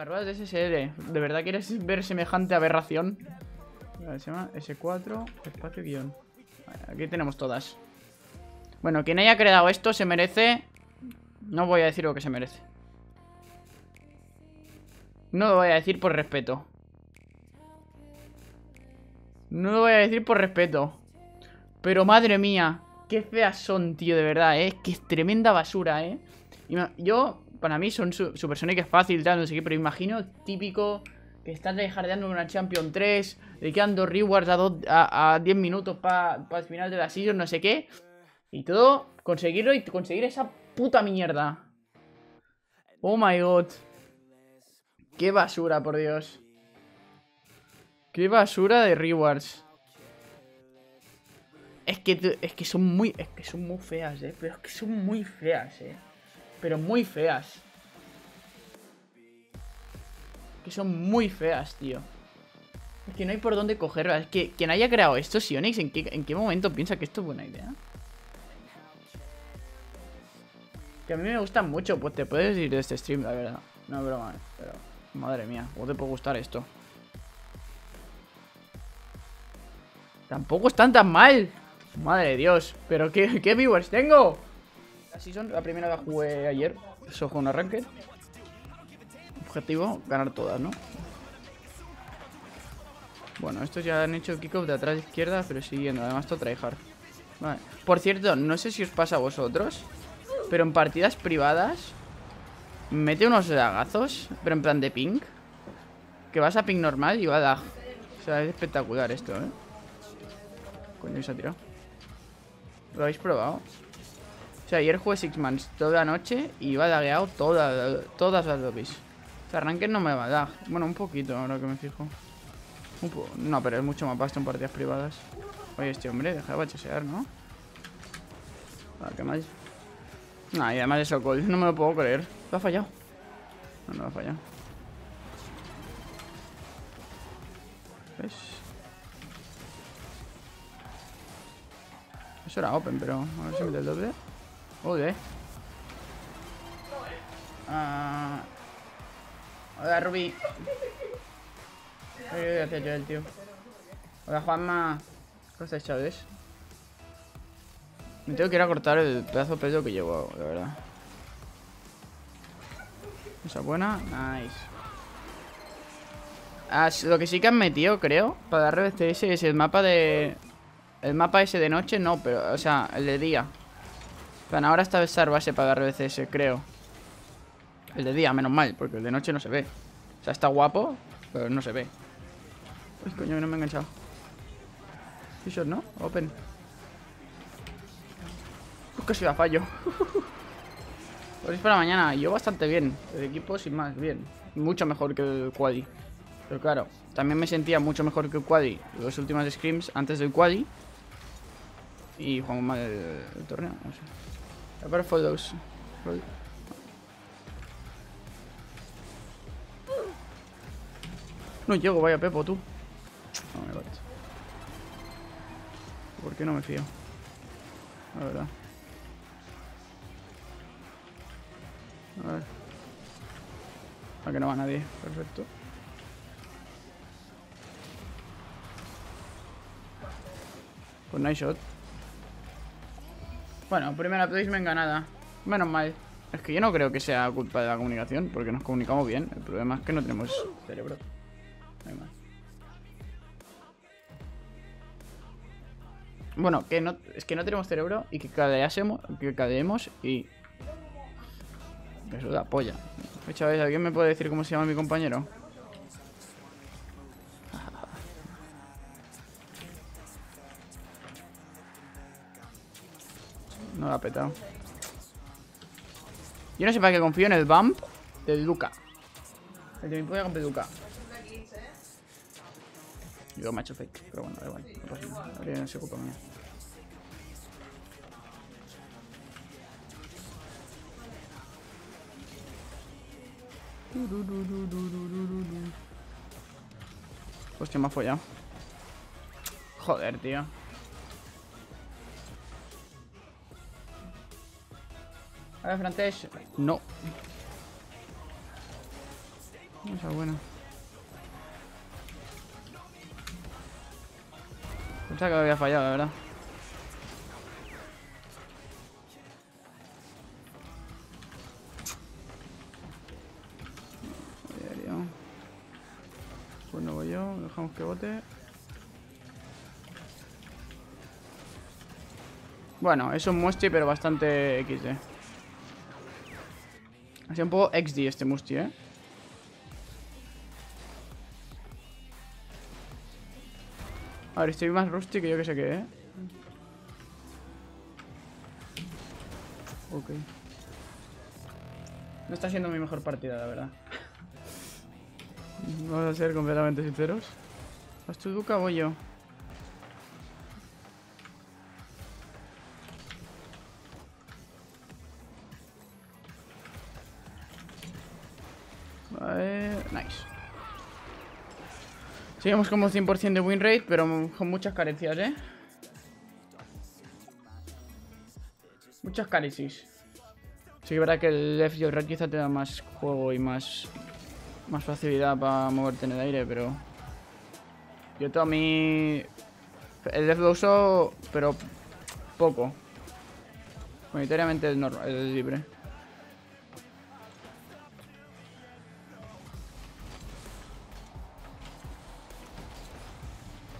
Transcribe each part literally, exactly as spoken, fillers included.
Las ruedas de S S L. ¿De verdad quieres ver semejante aberración? Se llama ese cuatro, espacio, guión. Aquí tenemos todas. Bueno, quien haya creado esto se merece... No voy a decir lo que se merece. No lo voy a decir por respeto. No lo voy a decir por respeto. Pero madre mía, qué feas son, tío, de verdad, ¿eh? Es que es tremenda basura, ¿eh? Yo, para mí, son su SuperSonic es fácil, tal, no sé qué, pero imagino típico... Que estás dejardeando una Champion tres, dedicando rewards a, dos, a, a diez minutos para pa el final de la season, no sé qué. Y todo, conseguirlo y conseguir esa puta mierda. Oh my god. Qué basura, por Dios. Qué basura de rewards. Es que, es que son muy. Es que son muy feas, eh. Pero es que son muy feas, eh. Pero muy feas. Que son muy feas, tío. Es que no hay por dónde cogerlas. Es que quien haya creado esto, Sionix, ¿en qué, ¿en qué momento piensa que esto es buena idea? Que a mí me gustan mucho. Pues te puedes ir de este stream, la verdad. No es broma, pero... Madre mía, ¿cómo te puede gustar esto? Tampoco están tan mal. Madre de Dios. Pero qué, qué viewers tengo. La season, la primera la jugué ayer. Eso fue un arranque. Objetivo, ganar todas, ¿no? Bueno, estos ya han hecho kickoff de atrás izquierda, pero siguiendo, además todo tryhard. Vale. Por cierto, no sé si os pasa a vosotros, pero en partidas privadas mete unos lagazos, pero en plan de ping, que vas a ping normal y va a lag. O sea, es espectacular esto, ¿eh? Coño, se ha tirado. ¿Lo habéis probado? O sea, ayer jugué Six Mans toda la noche y iba lagueado toda, todas las lobbies. O sea, arranque no me va a dar. Bueno, un poquito ahora que me fijo. Un po no, pero es mucho más vasto en partidas privadas. Oye, este hombre, deja de bachesear, ¿no? Ah, qué mal. Nah, y además eso, Cole, no me lo puedo creer. ¿Lo ha fallado? No, no lo ha fallado. ¿Ves? Eso era open, pero a ver si me da el doble. Joder. Ah... Hola, Ruby. Ay, ay, ay, ay, tío. Hola, Juanma. ¿Cómo estáis, chavales? Me tengo que ir a cortar el pedazo de pelo que llevo, la verdad. Esa buena. Nice. Ah, lo que sí que han metido, creo, para dar R B C S es el mapa de... El mapa ese de noche, no, pero... O sea, el de día. Plan, ahora está besar base para dar R B C S, creo. El de día, menos mal, porque el de noche no se ve. O sea, está guapo, pero no se ve. Uy, coño, que no me he enganchado. T-shirt, ¿no? Open. Uy, casi la fallo. Pues es para mañana. Yo bastante bien. El equipo, sin más, bien. Mucho mejor que el quali. Pero claro, también me sentía mucho mejor que el quali. Los últimos scrims antes del quali. Y jugamos mal el, el torneo. No sé. A ver, follows. No llego, vaya Pepo, tú. No me parece. ¿Por qué no me fío? La verdad. A ver. A que no va nadie. Perfecto. Pues nice shot. Bueno, primera placement ganada. Menos mal. Es que yo no creo que sea culpa de la comunicación, porque nos comunicamos bien. El problema es que no tenemos cerebro. Bueno, que no, es que no tenemos cerebro y que cadeásemos, que cadeemos y... Eso da polla. Chavales, ¿alguien me puede decir cómo se llama mi compañero? No lo ha petado. Yo no sé para qué confío en el bump de Luca. El de mi polla con Luca. Yo me ha hecho fake, pero bueno, da igual. No pasa nada. Ahora no se ocupa mía. Hostia, me ha follado. Joder, tío. A ver, francés. No. Esa es buena. Pensaba que había fallado, la verdad. Pues no voy yo, dejamos que bote. Bueno, es un Musti, pero bastante equis de. Ha sido un poco equis de este Musti, eh. A ver, estoy más rusty que yo que sé qué, eh. Ok. No está siendo mi mejor partida, la verdad. Vamos a ser completamente sinceros. ¿Vas tú, Duca, o voy yo? Vale, nice. Seguimos como cien por ciento de win rate, pero con muchas carencias, ¿eh? Muchas carencias. Sí que es verdad que el left y el right quizá te da más juego y más... más facilidad para moverte en el aire, pero... yo todo a mí... el left lo uso, pero... poco. Monetariamente el, normal, el libre.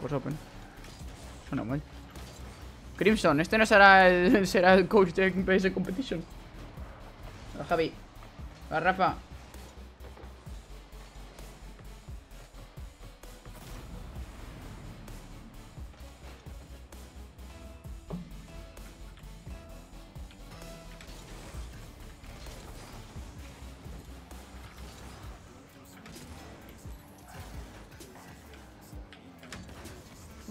Pues open. Suena mal. Crimson, este no será el, será el coach de P S Competition. A Javi. A Rafa.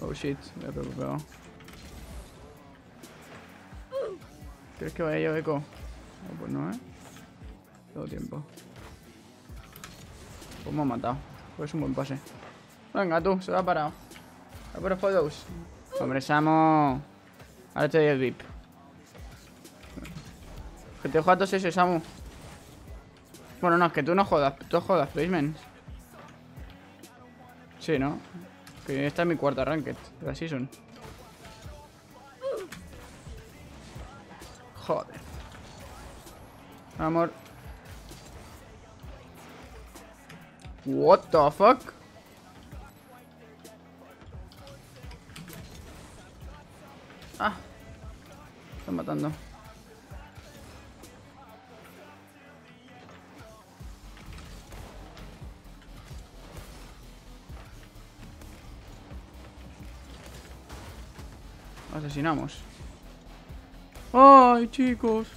Oh shit, me he preocupado. ¿Crees que vaya yo, Eco? No, pues no, eh. Todo tiempo. Pues me ha matado. Pues es un buen pase. Venga, tú, se lo ha parado. A por los follows. Hombre, Samu. Ahora te doy el V I P. Que te jodas ese, Samu. Bueno, no, es que tú no jodas. Tú jodas, placements. Sí, ¿no? Que esta es mi cuarta ranked de la season. Joder. Amor. What the fuck? Ah. Están matando. Asesinamos. ¡Ay, chicos!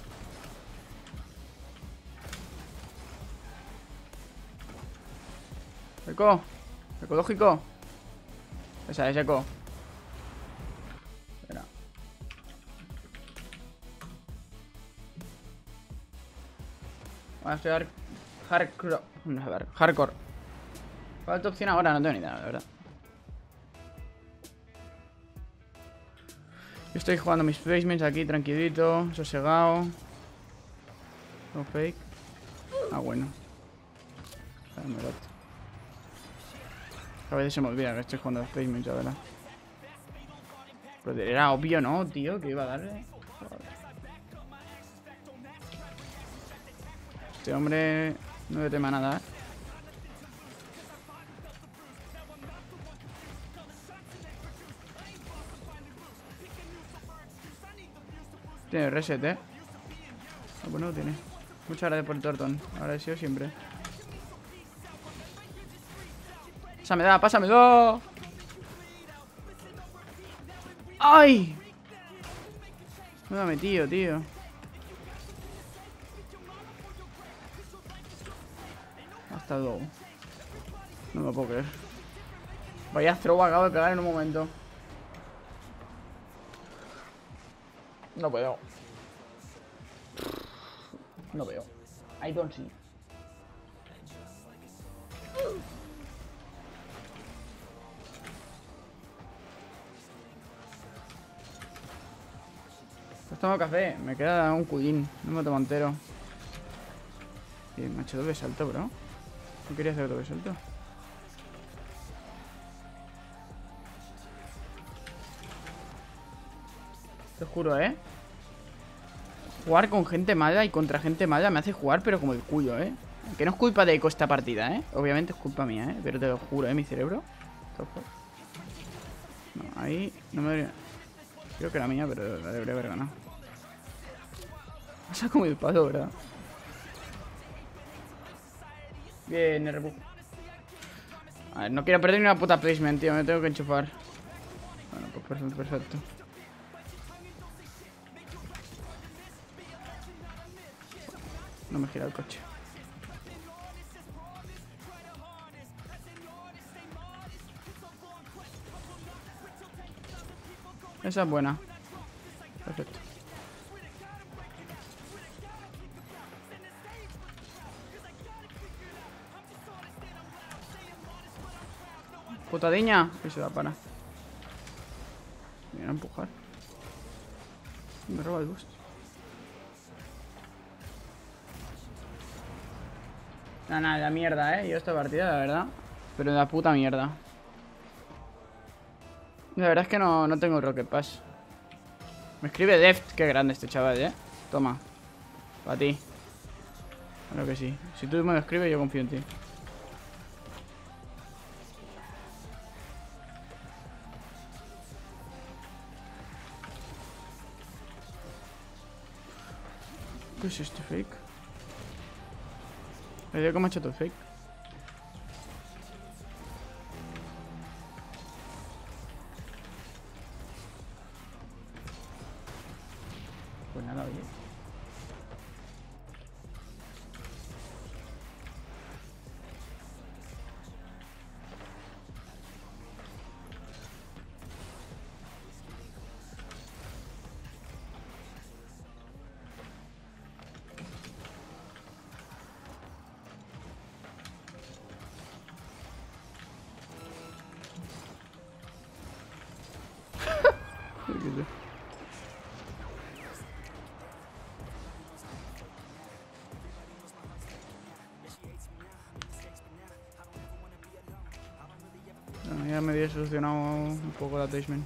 Eco. Ecológico. Esa es Eco. Espera. Voy a hacer hardcore. No, a ver, hardcore. Falta opción ahora, no tengo ni idea, la verdad. Yo estoy jugando mis placements aquí, tranquilito, sosegado. No fake. Ah, bueno. A veces se me olvida que estoy jugando los placements, la verdad. Pero era obvio, ¿no, tío? Que iba a darle. Joder. Este hombre no le tema nada, ¿eh? Tiene reset, eh. Ah, pues no lo tiene. Muchas gracias por el tortón. Agradecido siempre. Pásamela, pásamelo. ¡Ay! Me lo ha metido, tío. Hasta luego. No me lo puedo creer. Vaya throw acabo de pegar en un momento. No veo. No veo. I don't see. Pues tomo café. Me queda un cudín. No me tomo entero. Y me ha hecho doble salto, bro. ¿No querías hacer doble salto? Te juro, ¿eh? Jugar con gente mala y contra gente mala me hace jugar, pero como el culo, ¿eh? Que no es culpa de Eco esta partida, ¿eh? Obviamente es culpa mía, ¿eh? Pero te lo juro, ¿eh? Mi cerebro. No, ahí no me debería... Creo que era mía, pero la debería haber ganado. Pasa como el palo, ¿verdad? Bien, R B. A ver, no quiero perder ni una puta placement, tío. Me tengo que enchufar. Bueno, pues perfecto, perfecto. No me gira el coche. Esa es buena. Perfecto. Putadiña. Que se da para. Me van a empujar. Me roba el boost. Nada, nada, la mierda, eh. Yo esta partida, la verdad. Pero la puta mierda. La verdad es que no, no tengo Rocket Pass. Me escribe Deft. Qué grande este chaval, eh. Toma. Para ti. Claro que sí. Si tú me lo escribes, yo confío en ti. ¿Qué es este fake? Me dio como ha hecho todo fake. Pues nada, oye. Bueno, ya me había solucionado un poco el attachment.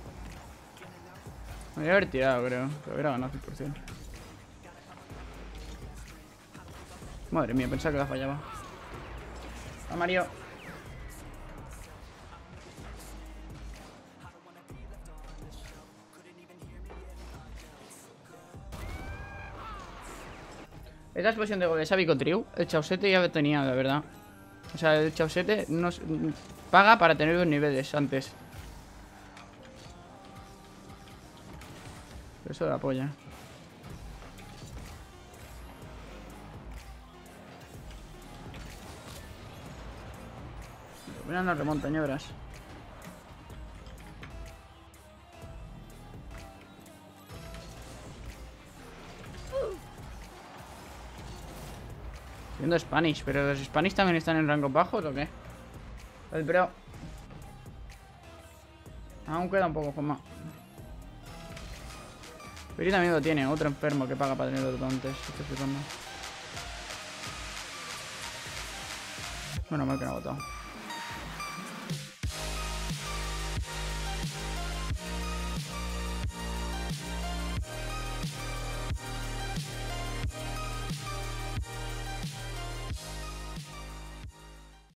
Me voy a haber tirado, creo. Lo hubiera ganado cien por ciento. Madre mía, pensaba que la fallaba. ¡Ah, Mario! Esta explosión de goles a Bicotriu, el Chausete ya lo tenía, la verdad. O sea, el Chausete nos paga para tener los niveles antes. Pero eso da polla. Mira, no remonta, ñebras. Viendo Spanish, pero los Spanish también están en rangos bajos o qué. El bro. Aún queda un poco con más. Pero también lo tiene, otro enfermo que paga para tener otro antes. Esto es bueno, mal que no ha votado.